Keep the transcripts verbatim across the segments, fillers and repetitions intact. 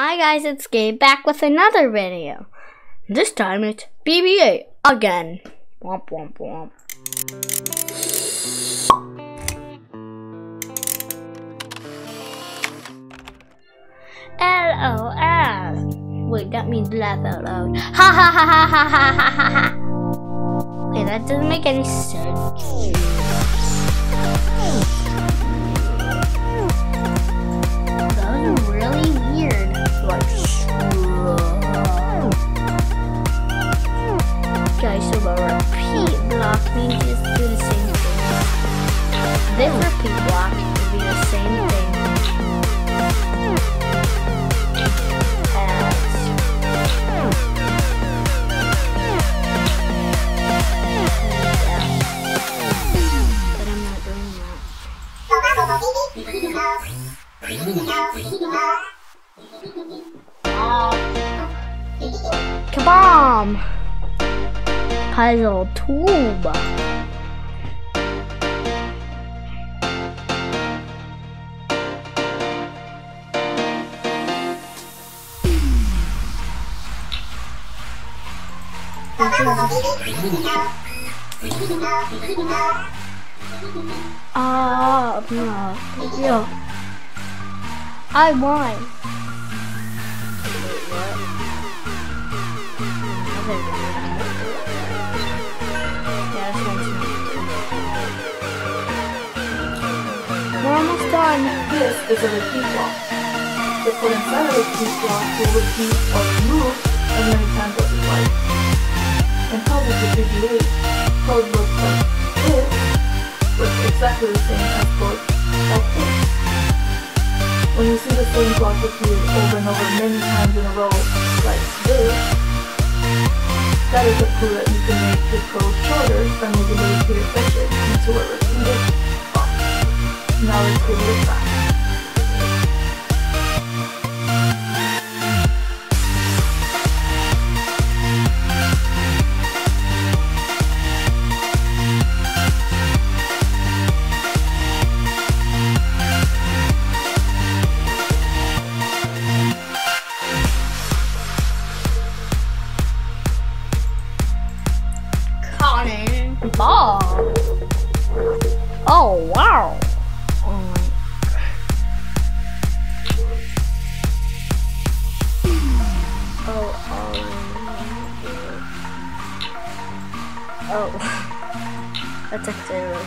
Hi guys, it's Gabe back with another video. This time it's B B eight again. Womp womp womp. L O L. Wait, that means laugh out loud. Ha ha ha ha ha ha ha ha ha. Okay, that doesn't make any sense. This repeat block would be the same thing as. Kabam! Puzzle tube. Ah, oh, no. Yo. I won. We're almost done. This is a repeat block. So for inside of a repeat block, you repeat or move as many times as you like. And puzzles with B B eight code looks like this, which is exactly the same as code like this. When you see the same block repeated over and over many times in a row like this, that is a clue that you can make the code shorter by moving the repeated digits into a repeated block. Now let's give it a try. Ball. Oh wow. Oh my. Oh oh. Oh. That's actually really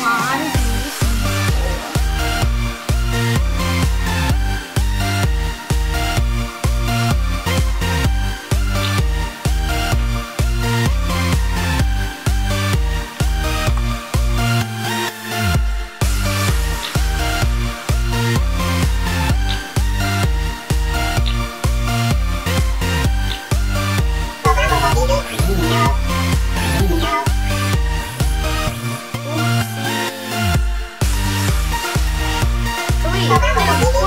One, two,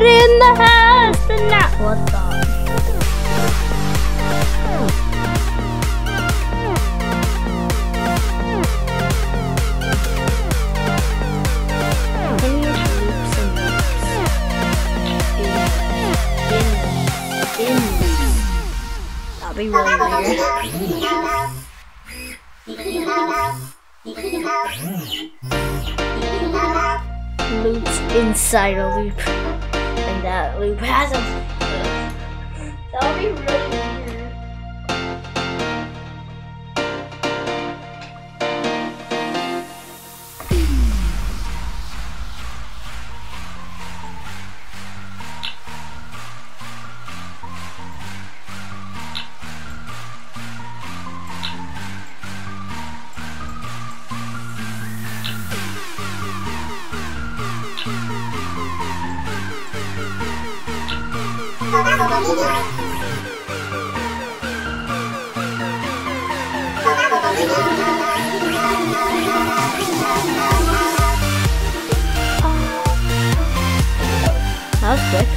in the house, the not what's on. Loops inside a loop, and that loop has a loop. That'll be really weird. That was quick. Wow.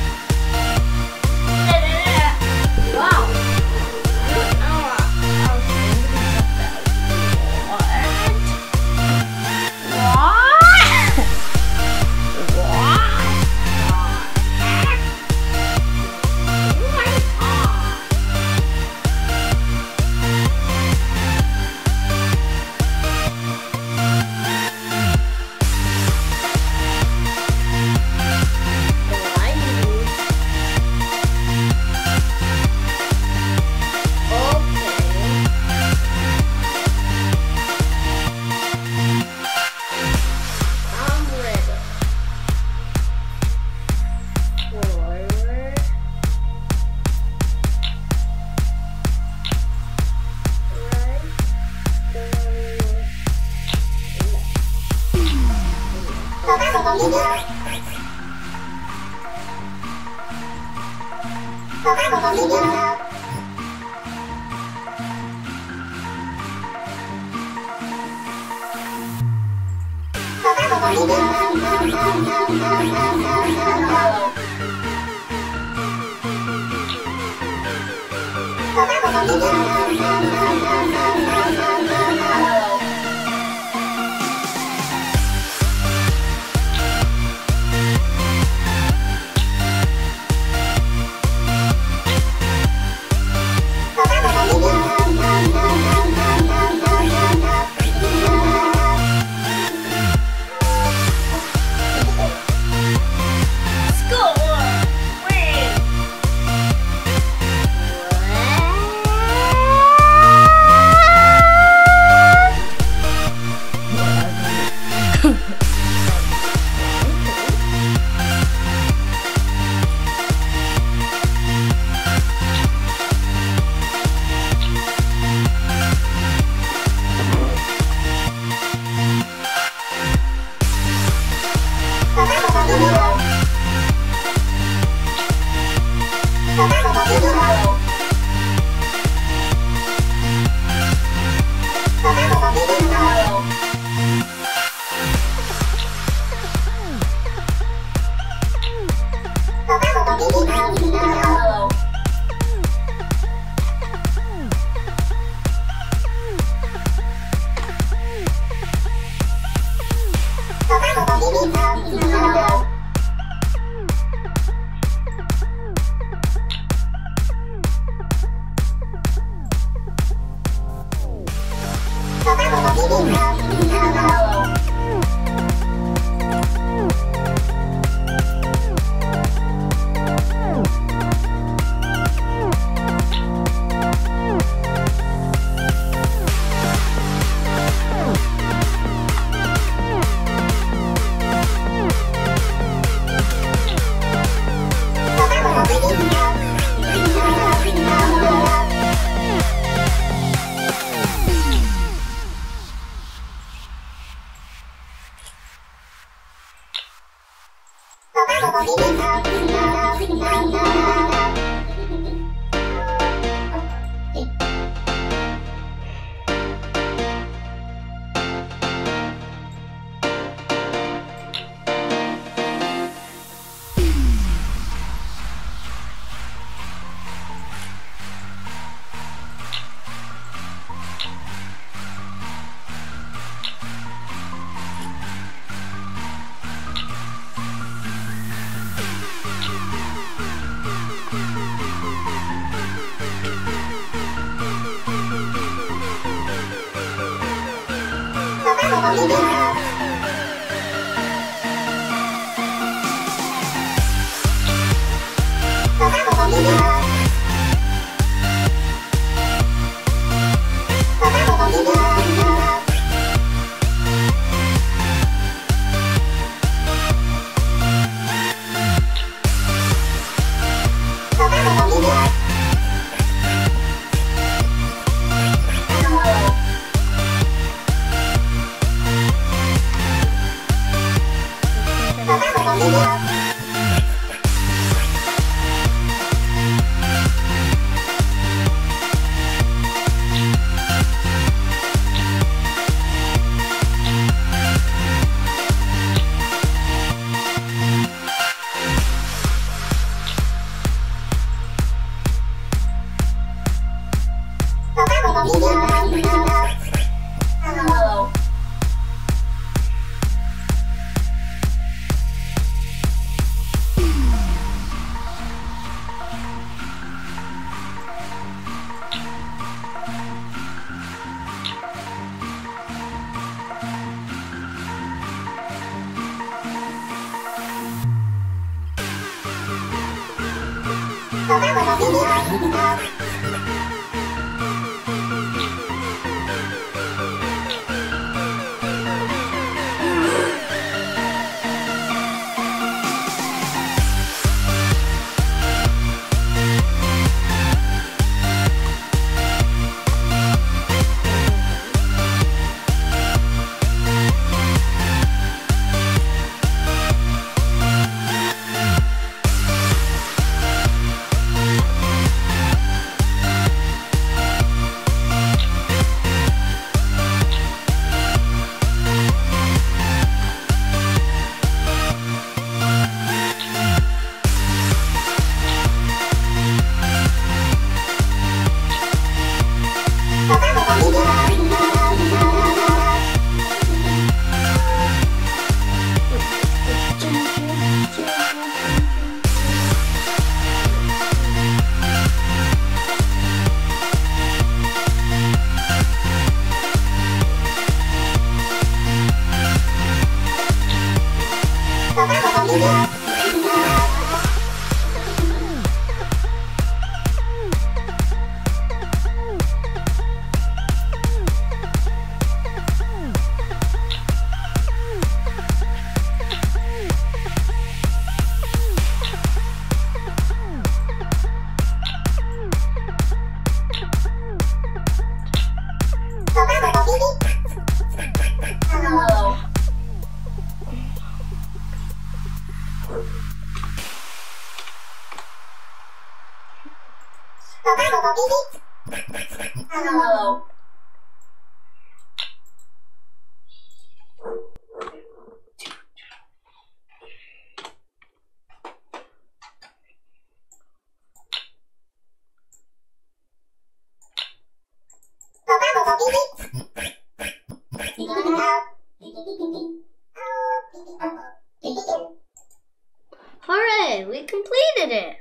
Hooray! We completed it!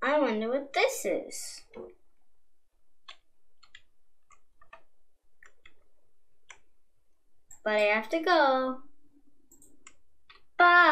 I wonder what this is. But I have to go. Bye!